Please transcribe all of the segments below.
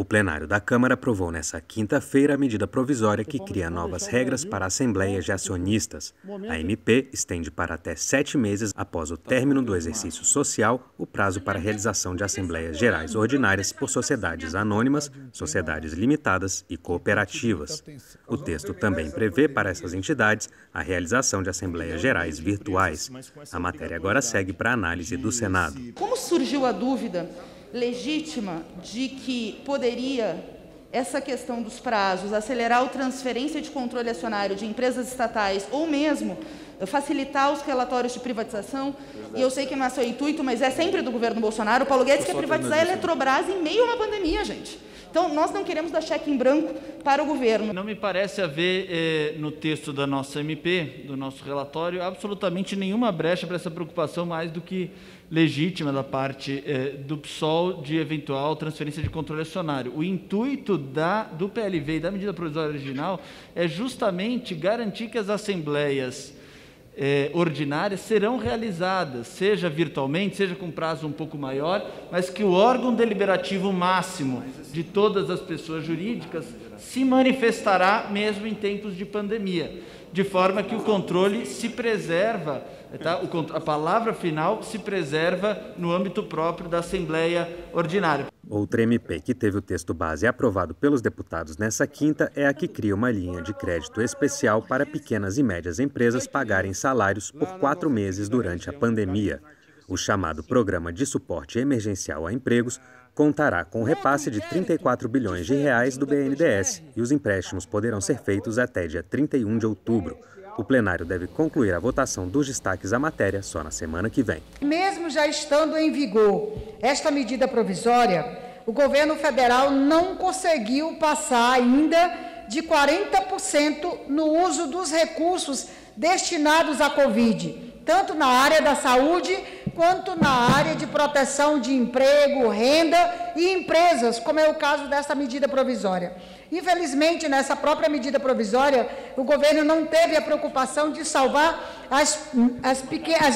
O plenário da Câmara aprovou nesta quinta-feira a medida provisória que cria novas regras para assembleias de acionistas. A MP estende para até 7 meses após o término do exercício social o prazo para a realização de assembleias gerais ordinárias por sociedades anônimas, sociedades limitadas e cooperativas. O texto também prevê para essas entidades a realização de assembleias gerais virtuais. A matéria agora segue para a análise do Senado. Como surgiu a dúvida legítima de que poderia essa questão dos prazos acelerar a transferência de controle acionário de empresas estatais ou mesmo facilitar os relatórios de privatização? E eu sei que não é seu intuito, mas é sempre do governo Bolsonaro. O Paulo Guedes quer privatizar a Eletrobras em meio a uma pandemia, gente. Então, nós não queremos dar cheque em branco para o governo. Não me parece haver no texto da nossa MP, do nosso relatório, absolutamente nenhuma brecha para essa preocupação mais do que legítima da parte do PSOL de eventual transferência de controle acionário. O intuito do PLV e da medida provisória original é justamente garantir que as assembleias ordinárias serão realizadas, seja virtualmente, seja com prazo um pouco maior, mas que o órgão deliberativo máximo de todas as pessoas jurídicas se manifestará mesmo em tempos de pandemia, de forma que o controle se preserva, tá? A palavra final se preserva no âmbito próprio da Assembleia Ordinária. Outra MP que teve o texto base aprovado pelos deputados nessa quinta é a que cria uma linha de crédito especial para pequenas e médias empresas pagarem salários por 4 meses durante a pandemia. O chamado Programa de Suporte Emergencial a Empregos contará com o repasse de R$ 34 bilhões do BNDES e os empréstimos poderão ser feitos até dia 31 de outubro. O plenário deve concluir a votação dos destaques à matéria só na semana que vem. Mesmo já estando em vigor esta medida provisória, o governo federal não conseguiu passar ainda de 40% no uso dos recursos destinados à Covid, tanto na área da saúde quanto na área de proteção de emprego, renda e empresas, como é o caso desta medida provisória. Infelizmente, nessa própria medida provisória, o governo não teve a preocupação de salvar as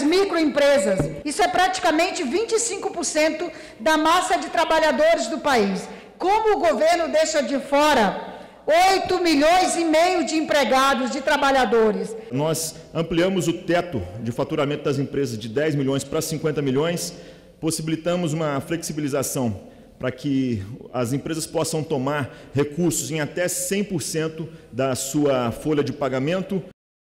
microempresas. Isso é praticamente 25% da massa de trabalhadores do país. Como o governo deixa de fora 8,5 milhões de empregados, de trabalhadores? Nós ampliamos o teto de faturamento das empresas de 10 milhões para 50 milhões, possibilitamos uma flexibilização para que as empresas possam tomar recursos em até 100% da sua folha de pagamento.